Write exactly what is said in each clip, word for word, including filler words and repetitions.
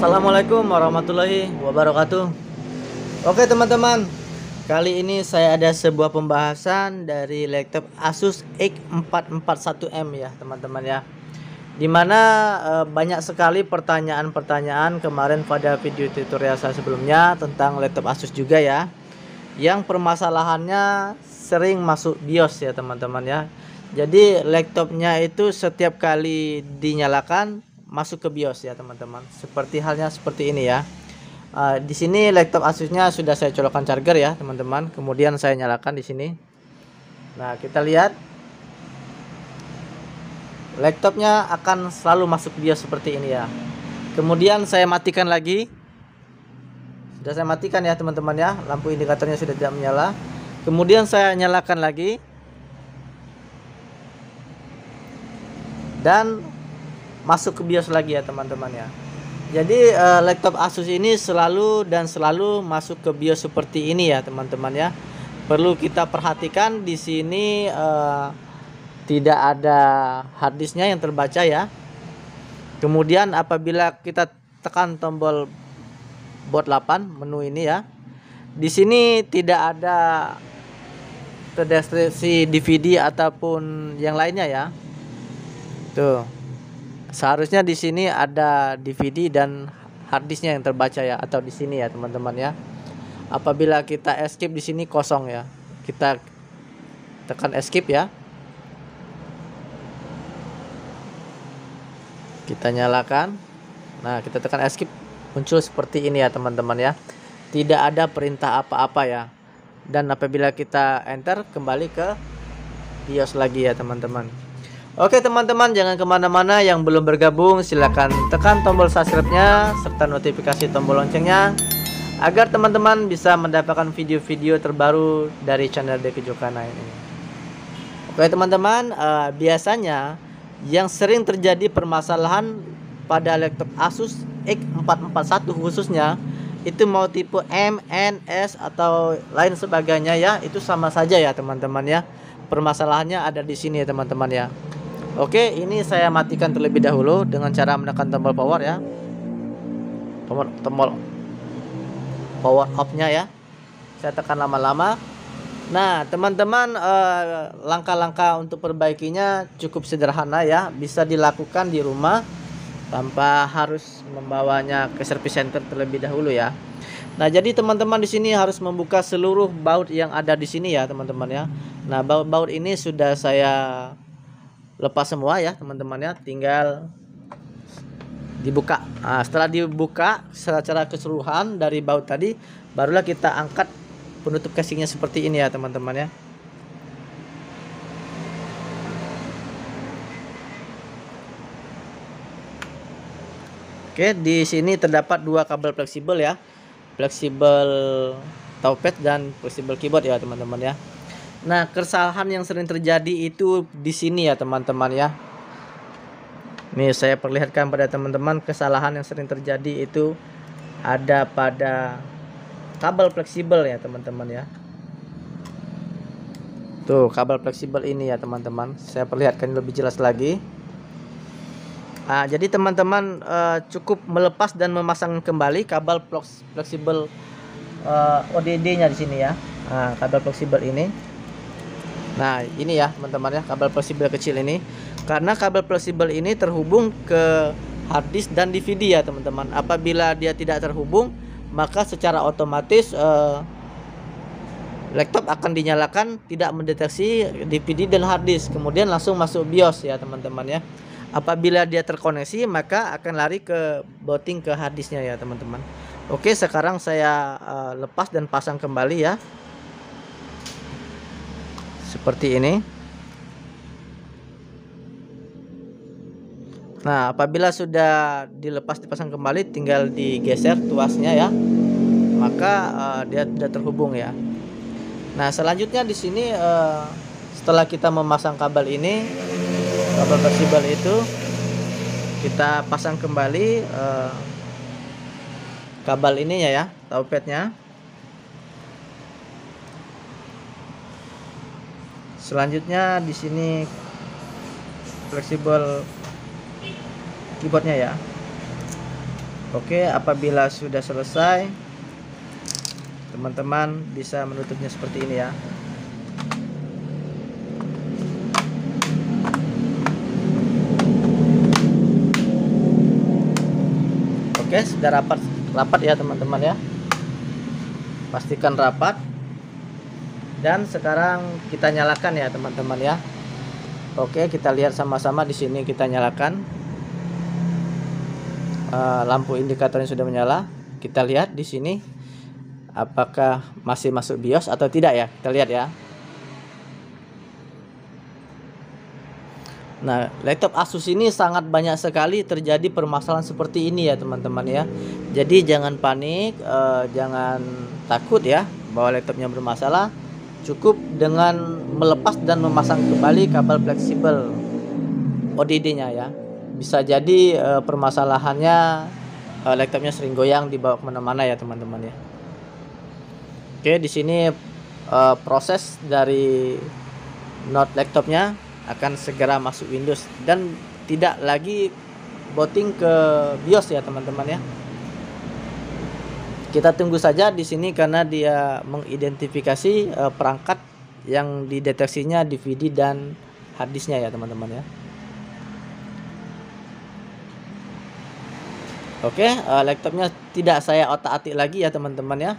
Assalamualaikum warahmatullahi wabarakatuh. Oke teman-teman, kali ini saya ada sebuah pembahasan dari laptop Asus X empat empat satu M ya teman-teman ya, dimana e, banyak sekali pertanyaan-pertanyaan kemarin pada video tutorial saya sebelumnya tentang laptop Asus juga ya, yang permasalahannya sering masuk BIOS ya teman-teman ya. Jadi laptopnya itu setiap kali dinyalakan masuk ke BIOS ya teman-teman, seperti halnya seperti ini ya. Uh, di sini laptop Asusnya sudah saya colokkan charger ya teman-teman, kemudian saya nyalakan di sini. Nah kita lihat laptopnya akan selalu masuk BIOS seperti ini ya. Kemudian saya matikan lagi, sudah saya matikan ya teman-teman ya, lampu indikatornya sudah tidak menyala. Kemudian saya nyalakan lagi dan masuk ke BIOS lagi ya teman-teman ya. Jadi uh, laptop Asus ini selalu dan selalu masuk ke BIOS seperti ini ya teman-teman ya. Perlu kita perhatikan di sini uh, tidak ada harddisknya yang terbaca ya. Kemudian apabila kita tekan tombol boot delapan menu ini ya, di sini tidak ada terdeteksi D V D ataupun yang lainnya ya. Tuh, seharusnya di sini ada D V D dan harddisknya yang terbaca ya, atau di sini ya teman-teman ya. Apabila kita escape di sini kosong ya, kita tekan escape ya. Kita nyalakan. Nah kita tekan escape, muncul seperti ini ya teman-teman ya. Tidak ada perintah apa-apa ya. Dan apabila kita enter kembali ke BIOS lagi ya teman-teman. Oke teman-teman, jangan kemana-mana. Yang belum bergabung silahkan tekan tombol subscribe-nya serta notifikasi tombol loncengnya, agar teman-teman bisa mendapatkan video-video terbaru dari channel Deki Jokana ini. Oke teman-teman, uh, biasanya yang sering terjadi permasalahan pada laptop Asus X empat empat satu khususnya, itu mau tipe M, N, S atau lain sebagainya ya, itu sama saja ya teman-teman ya. Permasalahannya ada di sini ya teman-teman ya. Oke, ini saya matikan terlebih dahulu dengan cara menekan tombol power ya. Tombol, tombol power off-nya ya. Saya tekan lama-lama. Nah, teman-teman, eh, langkah-langkah untuk perbaikinya cukup sederhana ya. Bisa dilakukan di rumah tanpa harus membawanya ke service center terlebih dahulu ya. Nah, jadi teman-teman di sini harus membuka seluruh baut yang ada di sini ya, teman-teman ya. Nah, baut-baut ini sudah saya lepas semua ya teman-teman ya, tinggal dibuka. Nah, setelah dibuka secara keseluruhan dari baut tadi, barulah kita angkat penutup casingnya seperti ini ya teman-teman ya. Oke, di sini terdapat dua kabel fleksibel ya, fleksibel touchpad dan fleksibel keyboard ya teman-teman ya. Nah, kesalahan yang sering terjadi itu di sini ya teman-teman ya. Nih saya perlihatkan pada teman-teman, kesalahan yang sering terjadi itu ada pada kabel fleksibel ya teman-teman ya. Tuh, kabel fleksibel ini ya teman-teman. Saya perlihatkan lebih jelas lagi. Nah, jadi teman-teman eh, cukup melepas dan memasang kembali kabel fleksibel eh, O D D-nya di sini ya. Nah, kabel fleksibel ini. Nah ini ya teman-teman ya, kabel fleksibel kecil ini, karena kabel fleksibel ini terhubung ke harddisk dan D V D ya teman-teman. Apabila dia tidak terhubung, maka secara otomatis eh, laptop akan dinyalakan tidak mendeteksi D V D dan harddisk, kemudian langsung masuk BIOS ya teman-teman ya. Apabila dia terkoneksi, maka akan lari ke booting ke harddisknya ya teman-teman. Oke, sekarang saya eh, lepas dan pasang kembali ya, seperti ini. Nah, apabila sudah dilepas dipasang kembali, tinggal digeser tuasnya ya, maka uh, dia sudah terhubung ya. Nah, selanjutnya di sini uh, setelah kita memasang kabel ini, kabel fleksibel itu, kita pasang kembali uh, kabel ininya ya, touchpadnya. Selanjutnya di sini fleksibel keyboardnya ya. Oke, apabila sudah selesai, teman-teman bisa menutupnya seperti ini ya. Oke, sudah rapat rapat ya teman-teman ya. Pastikan rapat. Dan sekarang kita nyalakan ya teman-teman ya. Oke, kita lihat sama-sama di sini, kita nyalakan. E, lampu indikatornya sudah menyala. Kita lihat di sini apakah masih masuk BIOS atau tidak ya. Kita lihat ya. Nah, laptop Asus ini sangat banyak sekali terjadi permasalahan seperti ini ya teman-teman ya. Jadi jangan panik, eh, jangan takut ya bahwa laptopnya bermasalah. Cukup dengan melepas dan memasang kembali kabel fleksibel O D D-nya ya. Bisa jadi eh, permasalahannya eh, laptopnya sering goyang dibawa kemana-mana ya teman-teman ya. Oke, di sini eh, proses dari not laptopnya akan segera masuk Windows dan tidak lagi booting ke BIOS ya teman-teman ya. Kita tunggu saja di sini karena dia mengidentifikasi eh, perangkat yang dideteksinya D V D dan harddisknya ya teman-teman ya. Oke, eh, laptopnya tidak saya otak-atik lagi ya teman-teman ya.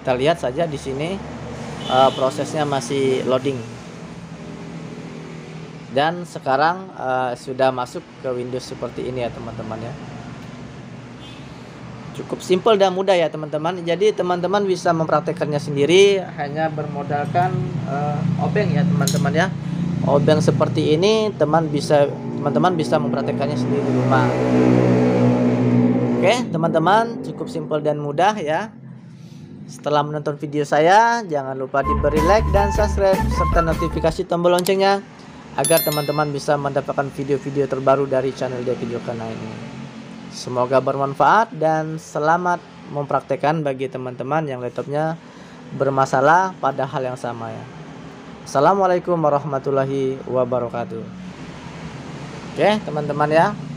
Kita lihat saja di sini eh, prosesnya masih loading. Dan sekarang uh, sudah masuk ke Windows seperti ini ya teman-teman ya. Cukup simpel dan mudah ya teman-teman. Jadi teman-teman bisa mempraktekannya sendiri hanya bermodalkan uh, obeng ya teman-teman ya. Obeng seperti ini teman bisa teman-teman bisa mempraktekannya sendiri di rumah. Oke teman-teman, cukup simpel dan mudah ya. Setelah menonton video saya, jangan lupa diberi like dan subscribe serta notifikasi tombol loncengnya, agar teman-teman bisa mendapatkan video-video terbaru dari channel Deki Jokana ini. Semoga bermanfaat dan selamat mempraktekkan bagi teman-teman yang laptopnya bermasalah pada hal yang sama ya. Assalamualaikum warahmatullahi wabarakatuh. Oke teman-teman ya.